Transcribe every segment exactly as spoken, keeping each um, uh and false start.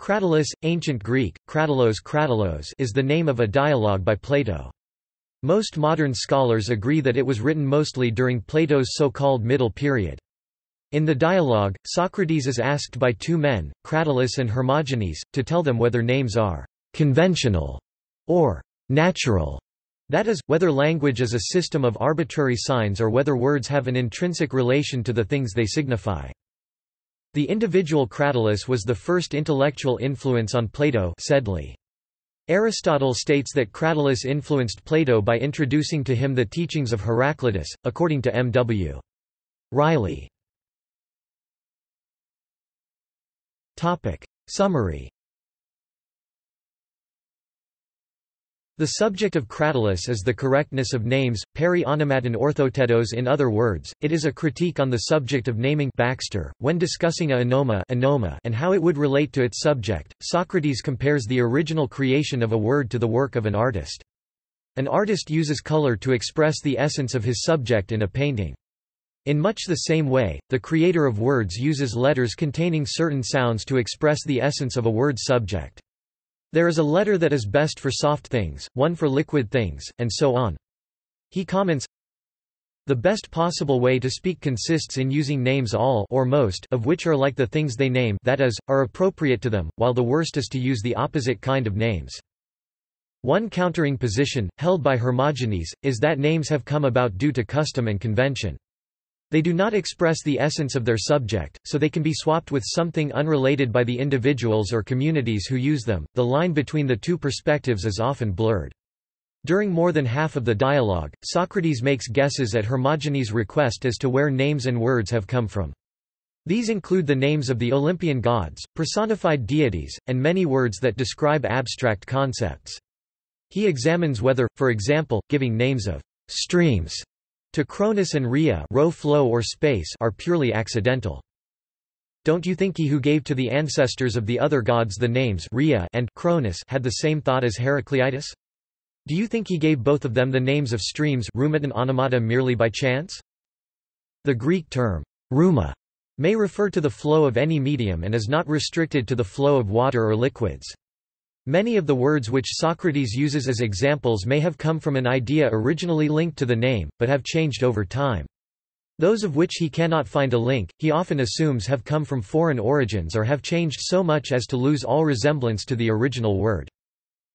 Cratylus, ancient Greek, Cratylos Cratylos, is the name of a dialogue by Plato. Most modern scholars agree that it was written mostly during Plato's so-called Middle Period. In the dialogue, Socrates is asked by two men, Cratylus and Hermogenes, to tell them whether names are conventional or natural, that is, whether language is a system of arbitrary signs or whether words have an intrinsic relation to the things they signify. The individual Cratylus was the first intellectual influence on Plato. Sedley. Aristotle states that Cratylus influenced Plato by introducing to him the teachings of Heraclitus, according to M. W. Riley. Topic. Summary. The subject of Cratylus is the correctness of names, peri onomaton orthotetos. In other words, it is a critique on the subject of naming. Baxter, when discussing a onoma, onoma and how it would relate to its subject, Socrates compares the original creation of a word to the work of an artist. An artist uses color to express the essence of his subject in a painting. In much the same way, the creator of words uses letters containing certain sounds to express the essence of a word's subject. There is a letter that is best for soft things, one for liquid things, and so on. He comments, "The best possible way to speak consists in using names all or most of which are like the things they name, that is, are appropriate to them, while the worst is to use the opposite kind of names." One countering position, held by Hermogenes, is that names have come about due to custom and convention. They do not express the essence of their subject, so they can be swapped with something unrelated by the individuals or communities who use them. The line between the two perspectives is often blurred. During more than half of the dialogue, Socrates makes guesses at Hermogenes' request as to where names and words have come from. These include the names of the Olympian gods, personified deities, and many words that describe abstract concepts. He examines whether, for example, giving names of streams to Cronus and Rhea, row flow or space, are purely accidental. "Don't you think he who gave to the ancestors of the other gods the names Rhea and Cronus had the same thought as Heraclitus? Do you think he gave both of them the names of streams Rheumata and Onomata merely by chance?" The Greek term rheuma may refer to the flow of any medium and is not restricted to the flow of water or liquids. Many of the words which Socrates uses as examples may have come from an idea originally linked to the name, but have changed over time. Those of which he cannot find a link, he often assumes have come from foreign origins or have changed so much as to lose all resemblance to the original word.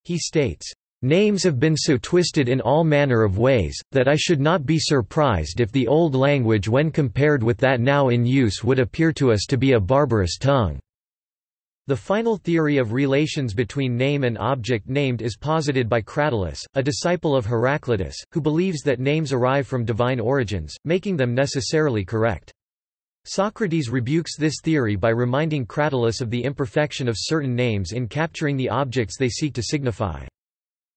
He states, "Names have been so twisted in all manner of ways, that I should not be surprised if the old language when compared with that now in use would appear to us to be a barbarous tongue." The final theory of relations between name and object named is posited by Cratylus, a disciple of Heraclitus, who believes that names arrive from divine origins, making them necessarily correct. Socrates rebukes this theory by reminding Cratylus of the imperfection of certain names in capturing the objects they seek to signify.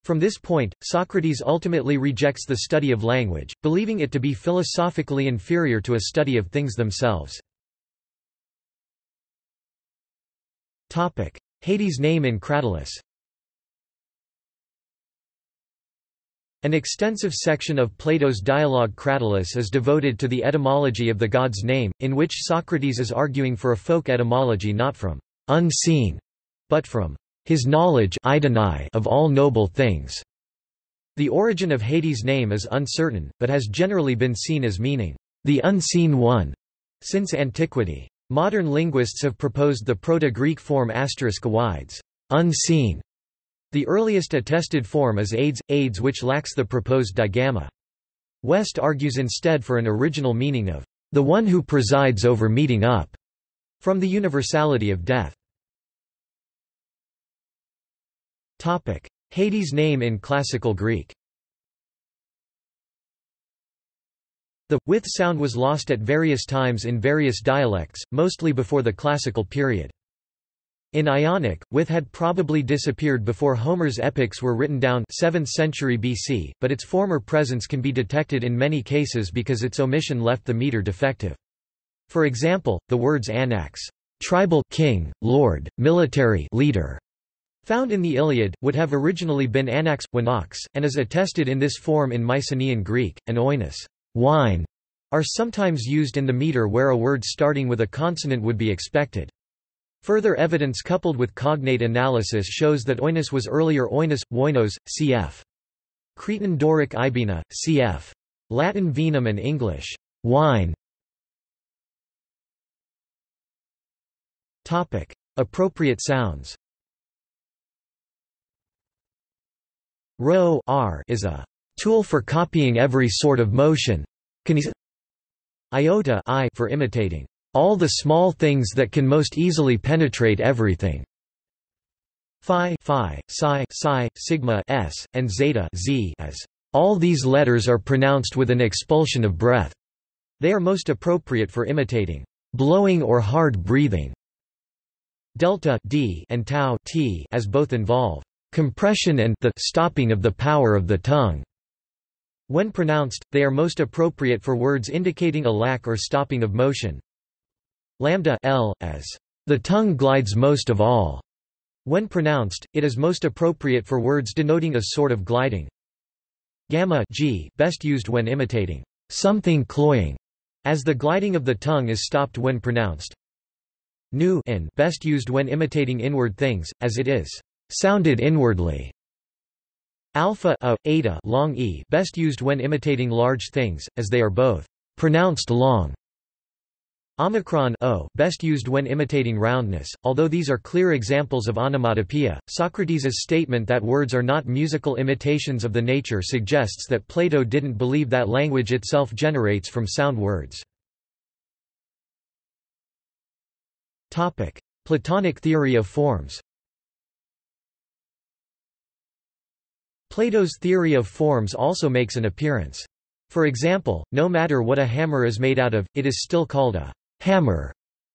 From this point, Socrates ultimately rejects the study of language, believing it to be philosophically inferior to a study of things themselves. Topic. Hades' name in Cratylus. An extensive section of Plato's dialogue Cratylus is devoted to the etymology of the god's name, in which Socrates is arguing for a folk etymology not from unseen, but from his knowledge of all noble things. The origin of Hades' name is uncertain, but has generally been seen as meaning the unseen one since antiquity. Modern linguists have proposed the Proto-Greek form awides, unseen. The earliest attested form is AIDS, AIDS which lacks the proposed digamma. West argues instead for an original meaning of the one who presides over meeting up, from the universality of death. Topic: Hades' name in Classical Greek. The with sound was lost at various times in various dialects, mostly before the Classical period. In Ionic, with had probably disappeared before Homer's epics were written down, seventh century B C, but its former presence can be detected in many cases because its omission left the meter defective. For example, the words anax, tribal, king, lord, military, leader, found in the Iliad, would have originally been anax, winox, and is attested in this form in Mycenaean Greek, and oinos, wine, are sometimes used in the meter where a word starting with a consonant would be expected. Further evidence coupled with cognate analysis shows that oinos was earlier oinos, woinos, cf. Cretan Doric ibina, cf. Latin venum and English wine. Topic: appropriate sounds. Rho r is a tool for copying every sort of motion. Kinesa. Iota I for imitating all the small things that can most easily penetrate everything. Phi, phi, psi, psi, sigma s, and zeta z as all these letters are pronounced with an expulsion of breath. They are most appropriate for imitating blowing or hard breathing. Delta d and tau t as both involve compression and the stopping of the power of the tongue. When pronounced, they are most appropriate for words indicating a lack or stopping of motion. Lambda l as the tongue glides most of all. When pronounced, it is most appropriate for words denoting a sort of gliding. Gamma g best used when imitating something cloying, as the gliding of the tongue is stopped when pronounced. Nu n best used when imitating inward things, as it is sounded inwardly. Alpha a, eta long e best used when imitating large things, as they are both pronounced long. Omicron o best used when imitating roundness. Although these are clear examples of onomatopoeia, Socrates' statement that words are not musical imitations of the nature suggests that Plato didn't believe that language itself generates from sound words. Topic: Platonic theory of forms. Plato's theory of forms also makes an appearance. For example, no matter what a hammer is made out of, it is still called a hammer,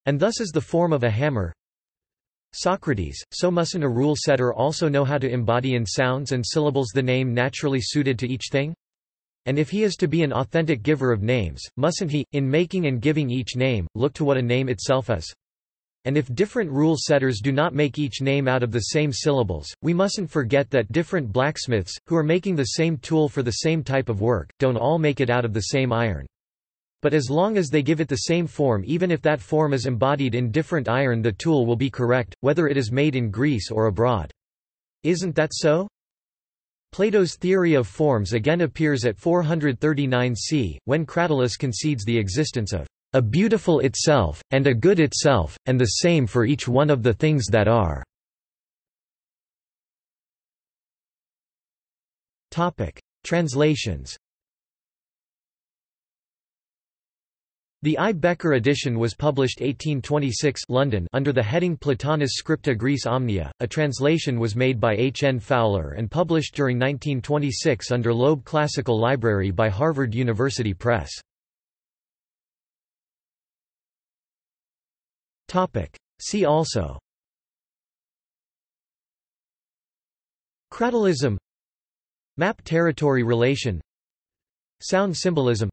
and thus is the form of a hammer. Socrates, so mustn't a rule setter also know how to embody in sounds and syllables the name naturally suited to each thing? And if he is to be an authentic giver of names, mustn't he, in making and giving each name, look to what a name itself is? And if different rule setters do not make each name out of the same syllables, we mustn't forget that different blacksmiths, who are making the same tool for the same type of work, don't all make it out of the same iron. But as long as they give it the same form, even if that form is embodied in different iron, the tool will be correct, whether it is made in Greece or abroad. Isn't that so? Plato's theory of forms again appears at four hundred thirty-nine C, when Cratylus concedes the existence of a beautiful itself, and a good itself, and the same for each one of the things that are. Translations. The I. Becker edition was published eighteen twenty-six London under the heading Platonis Scripta Gris Omnia. A translation was made by H. N. Fowler and published during nineteen twenty-six under Loeb Classical Library by Harvard University Press. See also: Cratylism, map-territory relation, sound symbolism.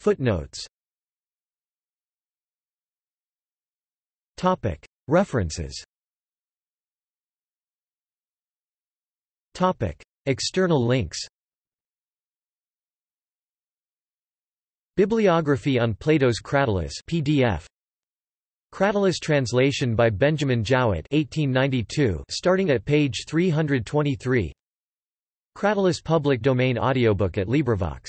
Footnotes. References. External links. Bibliography on Plato's Cratylus P D F. Cratylus translation by Benjamin Jowett eighteen ninety-two starting at page three hundred twenty-three. Cratylus public domain audiobook at LibriVox.